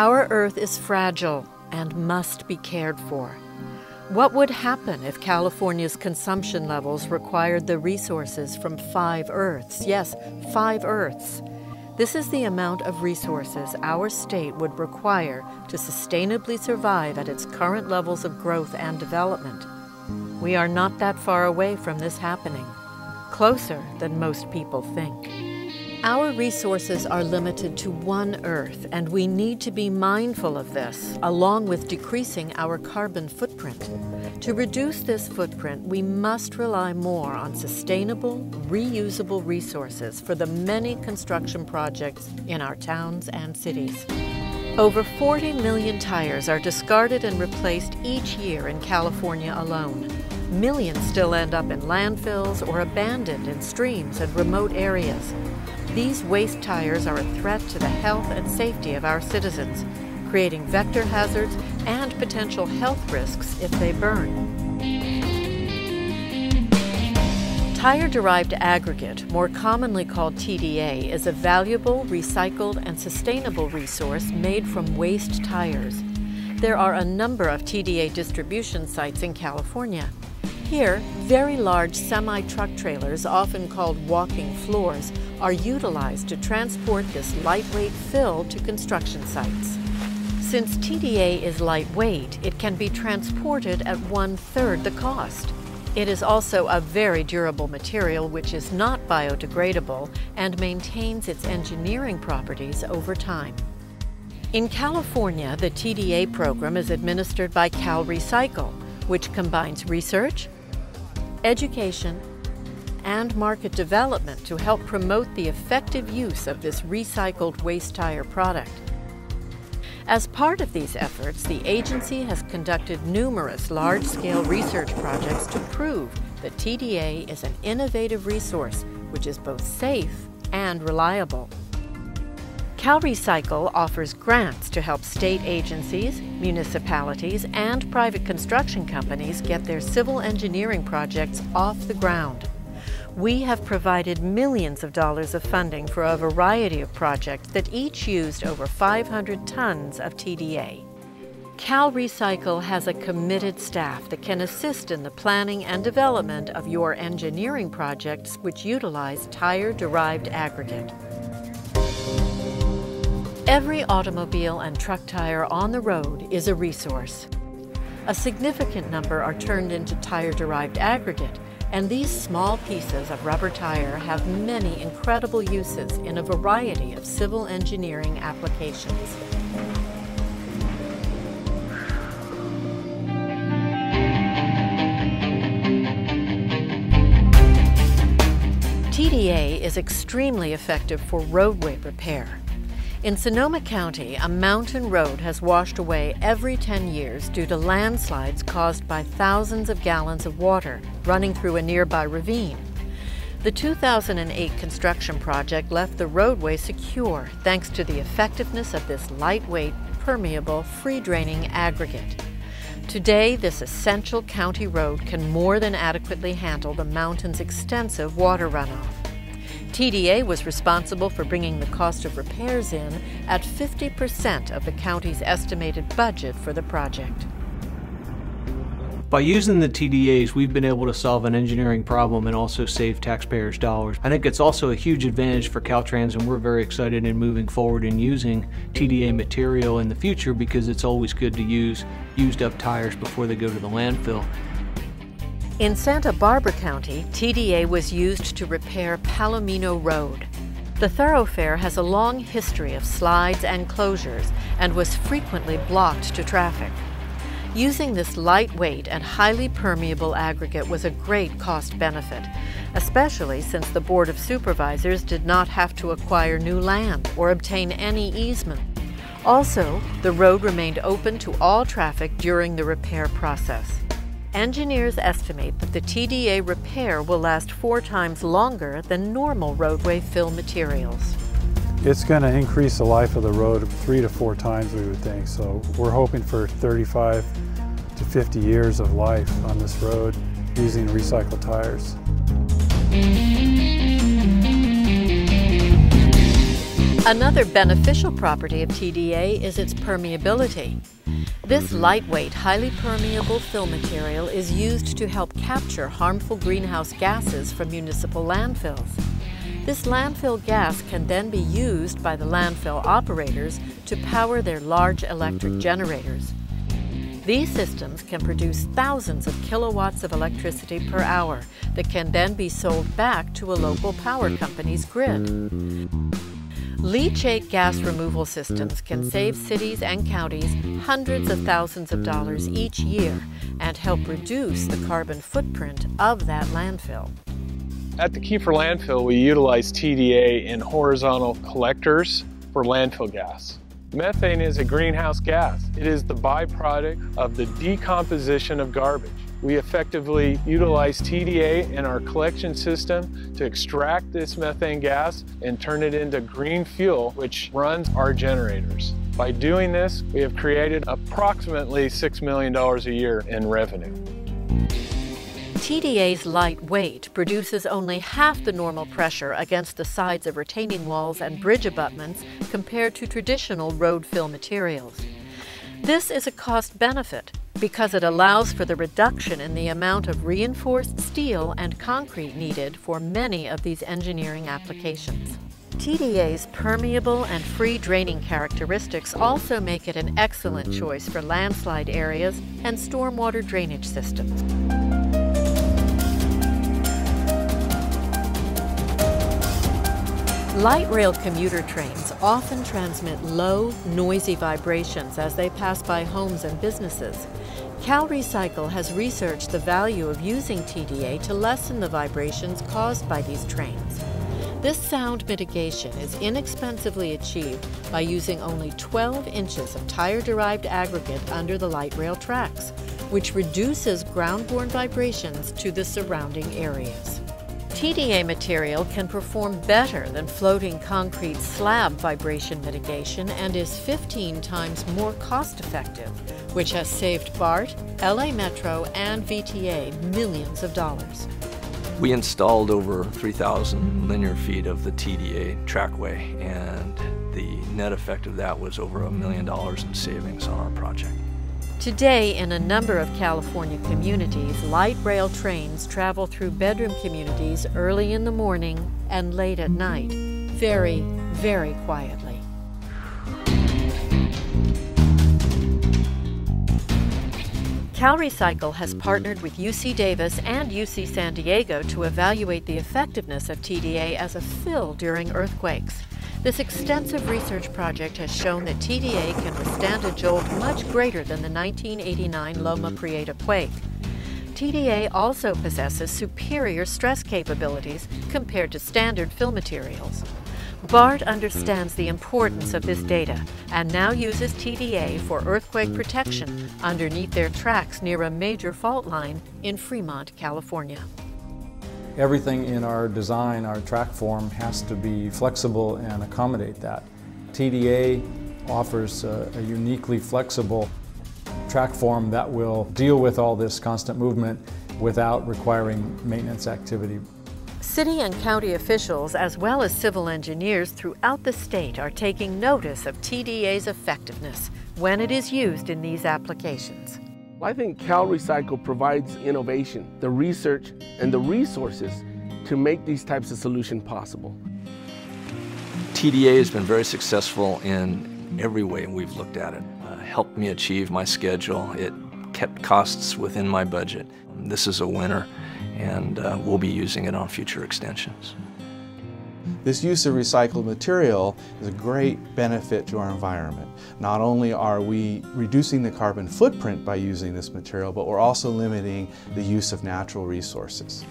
Our Earth is fragile and must be cared for. What would happen if California's consumption levels required the resources from 5 Earths? Yes, 5 Earths. This is the amount of resources our state would require to sustainably survive at its current levels of growth and development. We are not that far away from this happening, closer than most people think. Our resources are limited to 1 Earth, and we need to be mindful of this, along with decreasing our carbon footprint. To reduce this footprint, we must rely more on sustainable, reusable resources for the many construction projects in our towns and cities. Over 40 million tires are discarded and replaced each year in California alone. Millions still end up in landfills or abandoned in streams and remote areas. These waste tires are a threat to the health and safety of our citizens, creating vector hazards and potential health risks if they burn. Tire-derived aggregate, more commonly called TDA, is a valuable, recycled, and sustainable resource made from waste tires. There are a number of TDA distribution sites in California. Here, very large semi-truck trailers, often called walking floors, are utilized to transport this lightweight fill to construction sites. Since TDA is lightweight, it can be transported at 1/3 the cost. It is also a very durable material which is not biodegradable and maintains its engineering properties over time. In California, the TDA program is administered by CalRecycle, which combines research, education, and market development to help promote the effective use of this recycled waste tire product. As part of these efforts, the agency has conducted numerous large-scale research projects to prove that TDA is an innovative resource which is both safe and reliable. CalRecycle offers grants to help state agencies, municipalities, and private construction companies get their civil engineering projects off the ground. We have provided millions of dollars of funding for a variety of projects that each used over 500 tons of TDA. CalRecycle has a committed staff that can assist in the planning and development of your engineering projects which utilize tire-derived aggregate. Every automobile and truck tire on the road is a resource. A significant number are turned into tire-derived aggregate, and these small pieces of rubber tire have many incredible uses in a variety of civil engineering applications. TDA is extremely effective for roadway repair. In Sonoma County, a mountain road has washed away every 10 years due to landslides caused by thousands of gallons of water running through a nearby ravine. The 2008 construction project left the roadway secure thanks to the effectiveness of this lightweight, permeable, free-draining aggregate. Today, this essential county road can more than adequately handle the mountain's extensive water runoff. TDA was responsible for bringing the cost of repairs in at 50% of the county's estimated budget for the project. By using the TDAs, we've been able to solve an engineering problem and also save taxpayers' dollars. I think it's also a huge advantage for Caltrans, and we're very excited in moving forward in using TDA material in the future because it's always good to use used up tires before they go to the landfill. In Santa Barbara County, TDA was used to repair Palomino Road. The thoroughfare has a long history of slides and closures and was frequently blocked to traffic. Using this lightweight and highly permeable aggregate was a great cost benefit, especially since the Board of Supervisors did not have to acquire new land or obtain any easement. Also, the road remained open to all traffic during the repair process. Engineers estimate that the TDA repair will last 4 times longer than normal roadway fill materials. It's going to increase the life of the road 3 to 4 times, we would think. So we're hoping for 35 to 50 years of life on this road using recycled tires. Another beneficial property of TDA is its permeability. This lightweight, highly permeable film material is used to help capture harmful greenhouse gases from municipal landfills. This landfill gas can then be used by the landfill operators to power their large electric generators. These systems can produce thousands of kilowatts of electricity per hour that can then be sold back to a local power company's grid. Leachate gas removal systems can save cities and counties hundreds of thousands of dollars each year and help reduce the carbon footprint of that landfill. At the Kiefer Landfill, we utilize TDA in horizontal collectors for landfill gas. Methane is a greenhouse gas. It is the byproduct of the decomposition of garbage. We effectively utilize TDA in our collection system to extract this methane gas and turn it into green fuel, which runs our generators. By doing this, we have created approximately $6 million a year in revenue. TDA's light weight produces only half the normal pressure against the sides of retaining walls and bridge abutments compared to traditional road fill materials. This is a cost benefit because it allows for the reduction in the amount of reinforced steel and concrete needed for many of these engineering applications. TDA's permeable and free draining characteristics also make it an excellent choice for landslide areas and stormwater drainage systems. Light rail commuter trains often transmit low, noisy vibrations as they pass by homes and businesses. CalRecycle has researched the value of using TDA to lessen the vibrations caused by these trains. This sound mitigation is inexpensively achieved by using only 12 inches of tire-derived aggregate under the light rail tracks, which reduces ground-borne vibrations to the surrounding areas. TDA material can perform better than floating concrete slab vibration mitigation and is 15 times more cost-effective, which has saved BART, LA Metro, and VTA millions of dollars. We installed over 3,000 linear feet of the TDA trackway, and the net effect of that was over $1 million in savings on our project. Today, in a number of California communities, light rail trains travel through bedroom communities early in the morning and late at night, very, very quietly. CalRecycle has partnered with UC Davis and UC San Diego to evaluate the effectiveness of TDA as a fill during earthquakes. This extensive research project has shown that TDA can withstand a jolt much greater than the 1989 Loma Prieta quake. TDA also possesses superior stress capabilities compared to standard fill materials. BART understands the importance of this data and now uses TDA for earthquake protection underneath their tracks near a major fault line in Fremont, California. Everything in our design, our track form, has to be flexible and accommodate that. TDA offers a uniquely flexible track form that will deal with all this constant movement without requiring maintenance activity. City and county officials, as well as civil engineers throughout the state, are taking notice of TDA's effectiveness when it is used in these applications. I think CalRecycle provides innovation, the research, and the resources to make these types of solutions possible. TDA has been very successful in every way we've looked at it. It helped me achieve my schedule. It kept costs within my budget. This is a winner, and we'll be using it on future extensions. This use of recycled material is a great benefit to our environment. Not only are we reducing the carbon footprint by using this material, but we're also limiting the use of natural resources.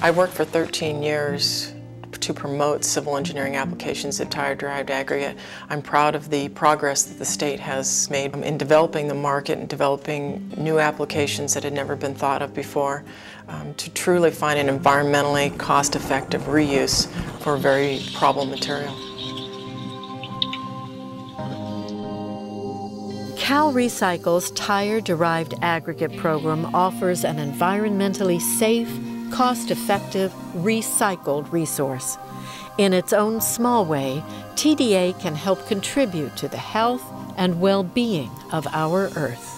I worked for 13 years to promote civil engineering applications of tire-derived aggregate. I'm proud of the progress that the state has made in developing the market and developing new applications that had never been thought of before to truly find an environmentally cost-effective reuse for a very problem material. CalRecycle's tire-derived aggregate program offers an environmentally safe, cost-effective, recycled resource. In its own small way, TDA can help contribute to the health and well-being of our Earth.